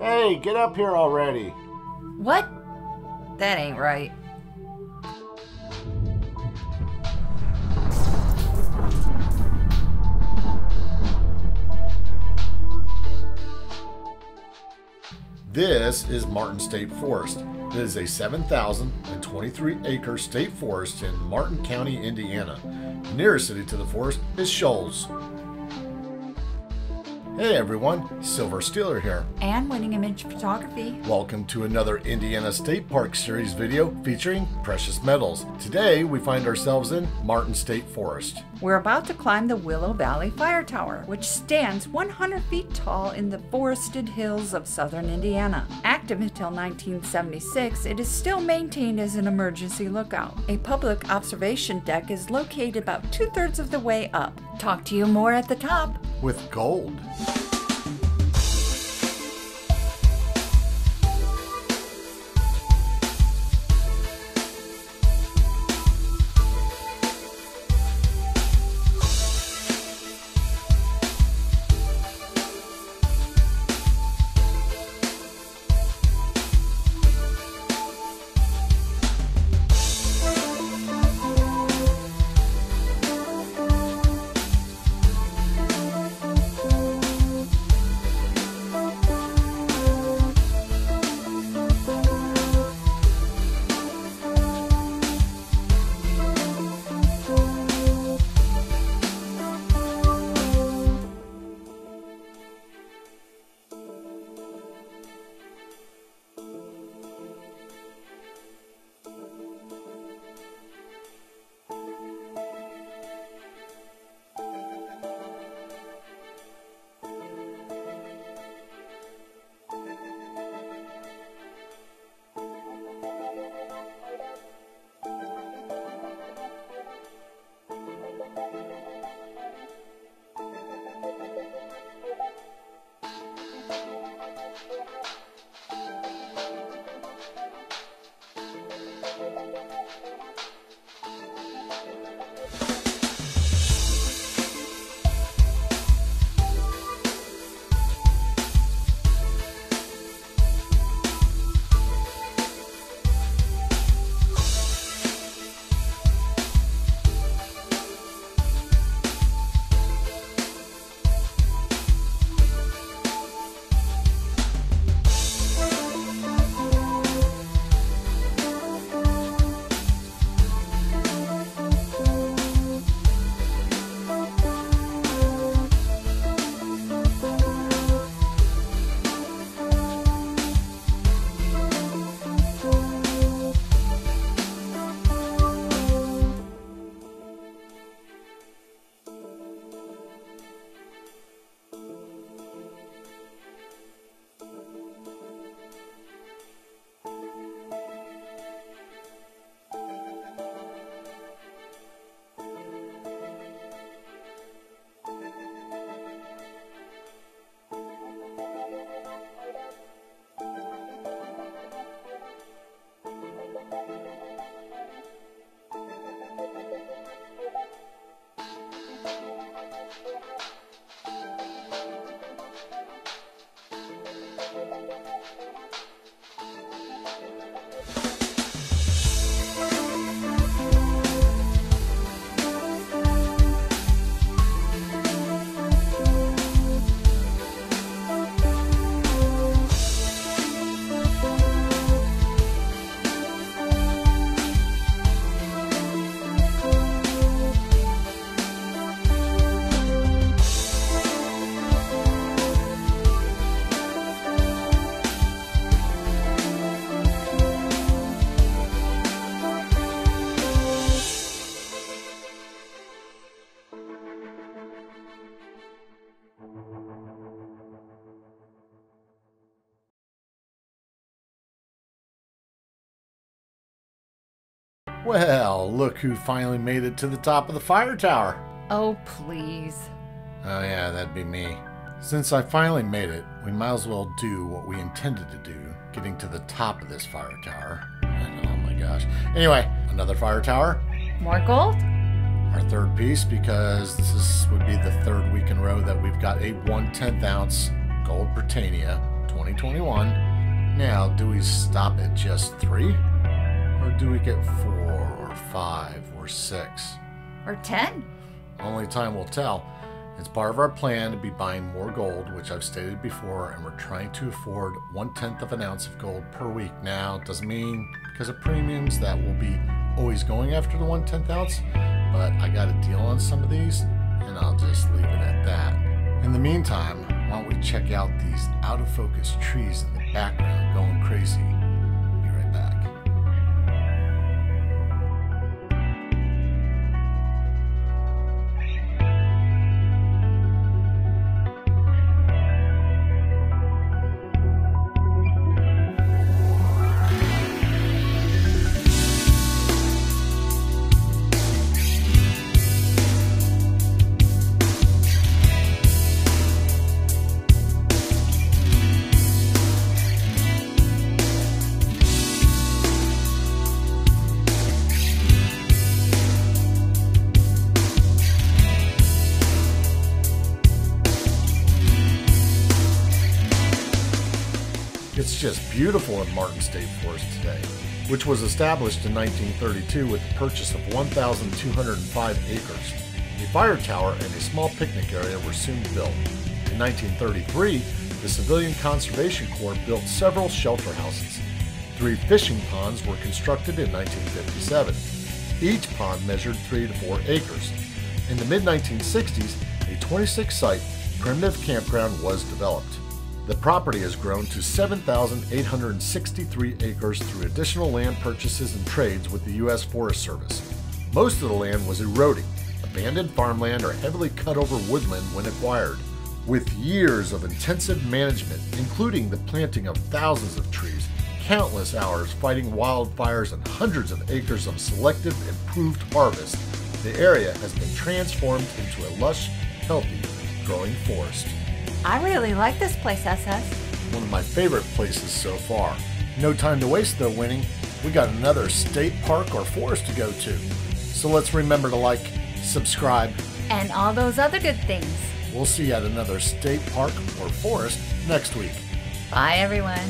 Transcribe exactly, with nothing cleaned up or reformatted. Hey, get up here already. What? That ain't right. This is Martin State Forest. It is a seven thousand twenty-three acre state forest in Martin County, Indiana. The nearest city to the forest is Shoals. Hey everyone, Silver Steeler here. And Winning Image Photography. Welcome to another Indiana State Park Series video featuring precious metals. Today we find ourselves in Martin State Forest. We're about to climb the Willow Valley Fire Tower, which stands one hundred feet tall in the forested hills of southern Indiana. Active until nineteen seventy-six, it is still maintained as an emergency lookout. A public observation deck is located about two-thirds of the way up. Talk to you more at the top. With gold. Well, look who finally made it to the top of the fire tower. Oh, please. Oh yeah, that'd be me. Since I finally made it, we might as well do what we intended to do, getting to the top of this fire tower. And oh my gosh. Anyway, another fire tower. More gold. Our third piece, because this is, would be the third week in a row that we've got a one-tenth ounce Gold Britannia twenty twenty-one. Now, do we stop at just three? Or do we get four or five or six? Or ten? Only time will tell. It's part of our plan to be buying more gold, which I've stated before, and we're trying to afford one-tenth of an ounce of gold per week. Now, it doesn't mean because of premiums that we'll be always going after the one-tenth ounce, but I got a deal on some of these, and I'll just leave it at that. In the meantime, why don't we check out these out-of-focus trees in the background going crazy. It's just beautiful in Martin State Forest today, which was established in nineteen thirty-two with the purchase of one thousand two hundred five acres. A fire tower and a small picnic area were soon built. In nineteen thirty-three, the Civilian Conservation Corps built several shelter houses. Three fishing ponds were constructed in nineteen fifty-seven. Each pond measured three to four acres. In the mid nineteen sixties, a twenty-six site primitive campground was developed. The property has grown to seven thousand eight hundred sixty-three acres through additional land purchases and trades with the U S Forest Service. Most of the land was eroding, abandoned farmland, or heavily cut over woodland when acquired. With years of intensive management, including the planting of thousands of trees, countless hours fighting wildfires, and hundreds of acres of selective, improved harvest, the area has been transformed into a lush, healthy, growing forest. I really like this place, S S. One of my favorite places so far. No time to waste though, Winning. We got another state park or forest to go to. So let's remember to like, subscribe, and all those other good things. We'll see you at another state park or forest next week. Bye, everyone.